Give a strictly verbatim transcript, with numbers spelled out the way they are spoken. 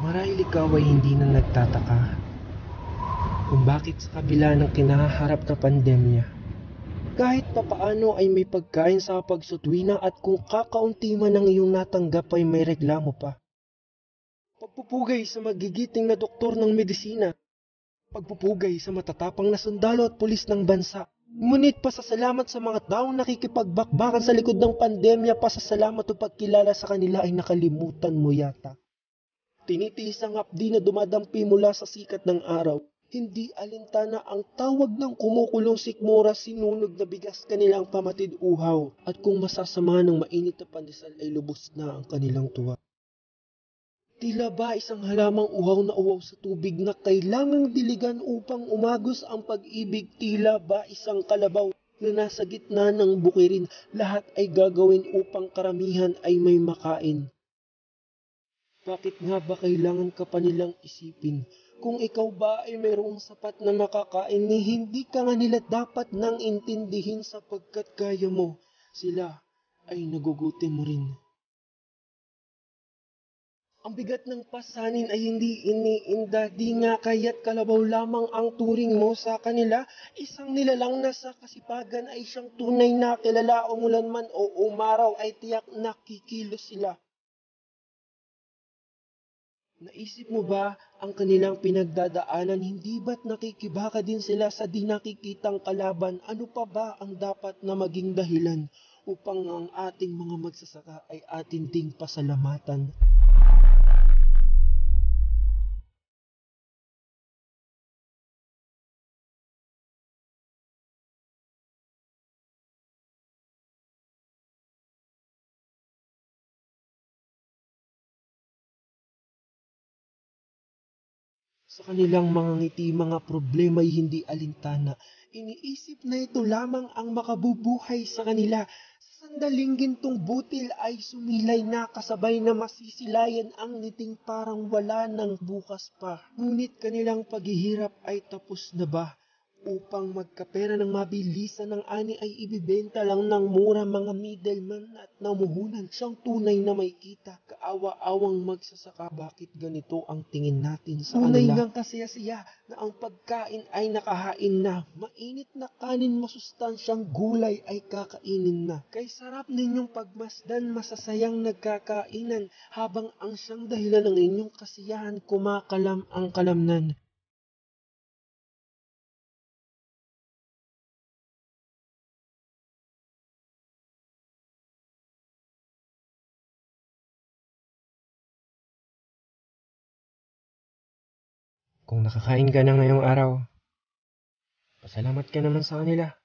Marahil ikaw ay hindi na nagtataka kung bakit sa kabila ng kinaharap na pandemya, kahit papaano ay may pagkain sa pagsutwina at kung kakaunti man ang iyong natanggap ay may reklamo pa. Pagpupugay sa magigiting na doktor ng medisina, pagpupugay sa matatapang na sundalo at pulis ng bansa, ngunit pasasalamat sa mga taong nakikipagbakbakan sa likod ng pandemya, pasasalamat o pagkilala sa kanila ay nakalimutan mo yata. Tinitiis ang hapdi na dumadampi mula sa sikat ng araw. Hindi alintana ang tawag ng kumukulong sikmura, sinunog na bigas kanilang pamatid uhaw. At kung masasama ng mainit na pandesal ay lubos na ang kanilang tuwa. Tila ba isang halamang uhaw na uhaw sa tubig na kailangang diligan upang umagos ang pag-ibig? Tila ba isang kalabaw na nasa gitna ng bukirin? Lahat ay gagawin upang karamihan ay may makain. Bakit nga ba kailangan ka pa nilang isipin? Kung ikaw ba ay mayroong sapat na makakain, ni hindi ka nga nila dapat nang intindihin sapagkat kaya mo. Sila ay nagugutom rin. Ang bigat ng pasanin ay hindi iniinda, di nga kaya't kalabaw lamang ang turing mo sa kanila. Isang nilalang na sa kasipagan ay siyang tunay na kilala, umulan man o umaraw ay tiyak na kikilos sila. Naisip mo ba ang kanilang pinagdadaanan? Hindi ba't nakikibaka din sila sa di nakikitang kalaban? Ano pa ba ang dapat na maging dahilan upang ang ating mga magsasaka ay atin ding pasalamatan? Sa kanilang mga ngiti, mga problema ay hindi alintana. Iniisip na ito lamang ang makabubuhay sa kanila. Sa sandaling gintong butil ay sumilay na, kasabay na masisilayan ang niting parang wala ng bukas pa. Ngunit kanilang paghihirap ay tapos na ba? Upang magkapera ng mabilisan ng ani ay ibibenta lang ng mura mga middleman at namuhunan siyang tunay na may kita. Kaawa-awang magsasaka, bakit ganito ang tingin natin sa kanila? Tunay ngang kasaya-saya na ang pagkain ay nakahain na. Mainit na kanin, masustansyang gulay ay kakainin na. Kay sarap ninyong pagmasdan, masasayang nagkakainan, habang ang siyang dahilan ng inyong kasiyahan, kumakalam ang kalamnan. Kung nakakain ka na ngayong araw, pasalamat ka naman sa kanila.